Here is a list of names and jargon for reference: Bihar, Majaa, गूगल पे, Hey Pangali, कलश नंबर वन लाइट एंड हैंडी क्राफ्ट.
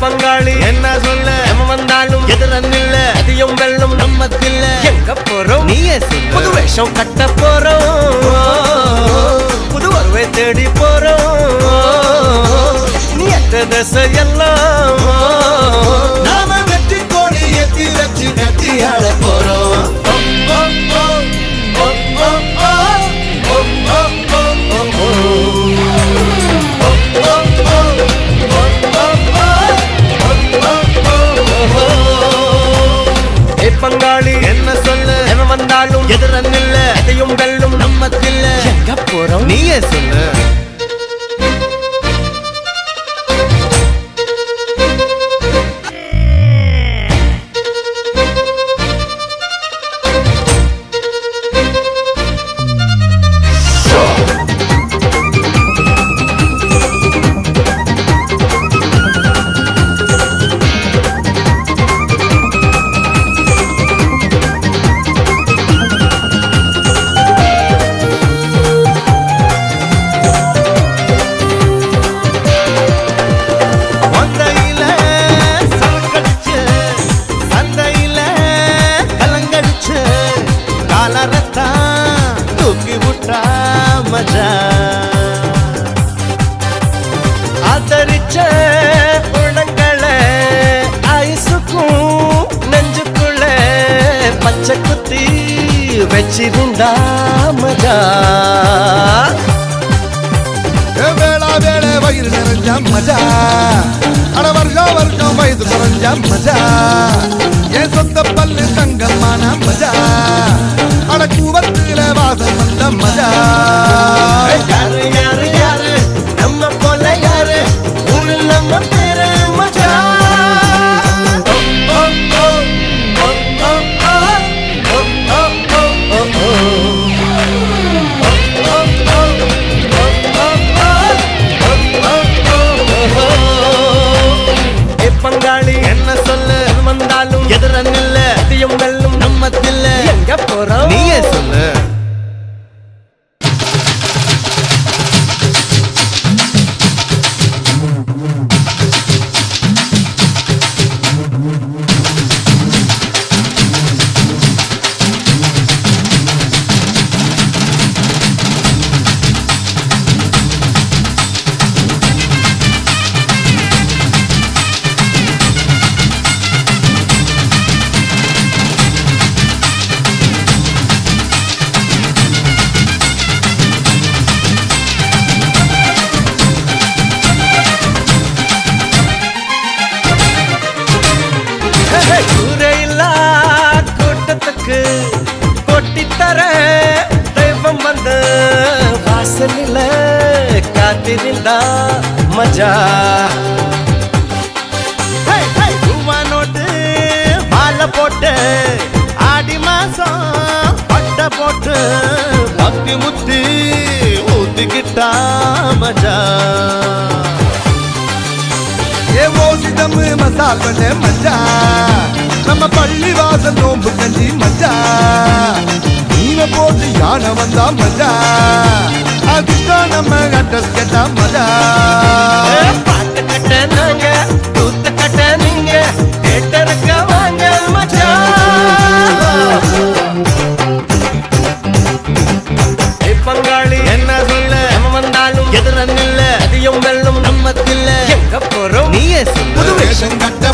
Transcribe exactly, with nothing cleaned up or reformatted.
Pangali एन्ना सोल्ले M वंदालुम एदरन्निल्ल अदियम वेल्लम नम्मदिल्ल एंगा पोरोम नीये सोल्लु पुदु वेषम कट्ट पोरोम पुदु वर्वे तेडी पोरोम नियत्त दसयल्लाम नाम वेट्टी कोडी एति रच्ची नत्ति हाळ पोरोम ओम ओम ओम ओम ओम ओम ओम ओम ओम ओम ओम पंगाली एन्ना सोल्ले एम वंदालुम एदरन्निल्ल अदियम वेल्लम नम्मदिल्ल एंगा पोरोम नीये सोल्लु मजा बेड़ा बेड़े वैर नरंजा मजा अड़ वर्ग वर्ग वैद नरंजा मजा ये सुंदपल्ली संगमान मजा अड़ कूवत्तीले वाद मंद मजा यार यार यार नम्म पोले यार उन नम्म तेरे मजा मजा नोट माल पोटे आड़ी मासम पट्ट पोटे भक्ति मुत्ति ऊदिकिट्टा मजा ये ओसिदम मसाले मजा नम पल्ली वास नोंबु कंजी मजा नीन पोट यान वंदा मजा अदिष्ट नम गटस केटा मजा पाट कट नंग दूत कट निंग थेटर गवांग मजा ए पंगाली एन्ना सोल्ले एम वंदालुम एदरन्निल्ल अदियम वेल्लम नम्मदिल्ल एंगा पोरोम नीये सोल्लु पुदु वेषम कट्ट